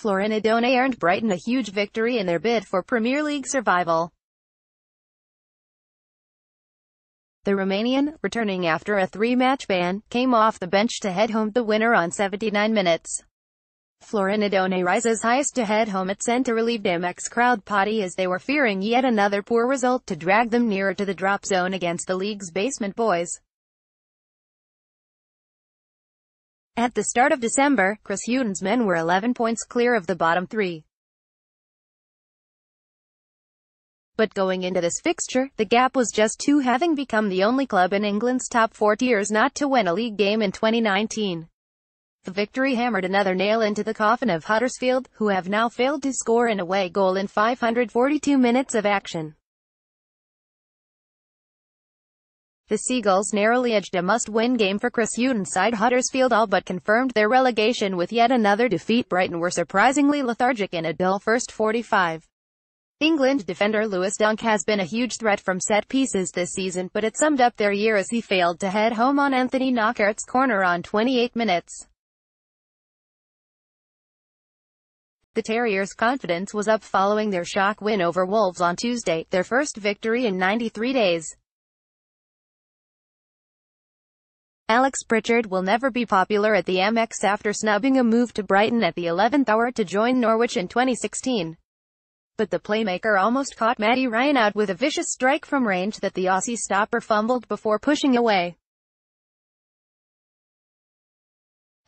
Florin Andone earned Brighton a huge victory in their bid for Premier League survival. The Romanian, returning after a three-match ban, came off the bench to head home the winner on 79 minutes. Florin Andone rises highest to head home at sent a relieved Amex crowd potty as they were fearing yet another poor result to drag them nearer to the drop zone against the league's basement boys. At the start of December, Chris Hughton's men were 11 points clear of the bottom three. But going into this fixture, the gap was just two, having become the only club in England's top four tiers not to win a league game in 2019. The victory hammered another nail into the coffin of Huddersfield, who have now failed to score an away goal in 542 minutes of action. The Seagulls narrowly edged a must-win game for Chris Hughton's side. Huddersfield all but confirmed their relegation with yet another defeat. Brighton were surprisingly lethargic in a dull first 45. England defender Lewis Dunk has been a huge threat from set pieces this season, but it summed up their year as he failed to head home on Anthony Knockert's corner on 28 minutes. The Terriers' confidence was up following their shock win over Wolves on Tuesday, their first victory in 93 days. Alex Pritchard will never be popular at the Amex after snubbing a move to Brighton at the 11th hour to join Norwich in 2016. But the playmaker almost caught Matty Ryan out with a vicious strike from range that the Aussie stopper fumbled before pushing away.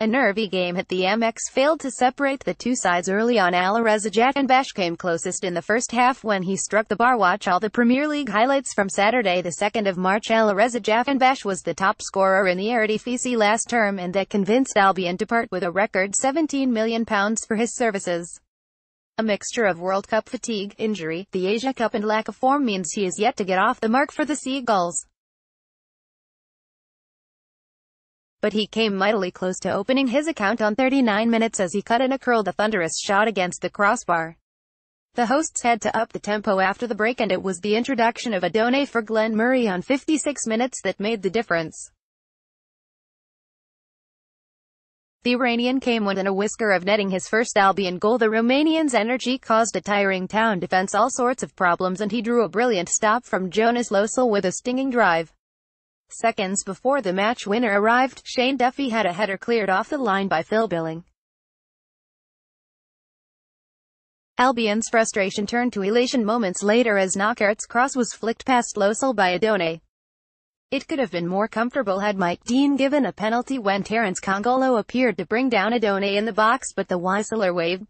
A nervy game at the Amex failed to separate the two sides early on. Alireza Jahanbakhsh came closest in the first half when he struck the bar. Watch all the Premier League highlights from Saturday, the 2nd of March. Alireza Jahanbakhsh was the top scorer in the Eredivisie last term, and that convinced Albion to part with a record £17 million for his services. A mixture of World Cup fatigue, injury, the Asia Cup and lack of form means he is yet to get off the mark for the Seagulls. But he came mightily close to opening his account on 39 minutes as he cut in a curled a thunderous shot against the crossbar. The hosts had to up the tempo after the break, and it was the introduction of Andone for Glenn Murray on 56 minutes that made the difference. The Iranian came within a whisker of netting his first Albion goal. The Romanian's energy caused a tiring town defence all sorts of problems, and he drew a brilliant stop from Jonas Losel with a stinging drive. Seconds before the match winner arrived, Shane Duffy had a header cleared off the line by Phil Billing. Albion's frustration turned to elation moments later as Knockert's cross was flicked past Losel by Andone. It could have been more comfortable had Mike Dean given a penalty when Terence Congolo appeared to bring down Andone in the box, but the whistler waved.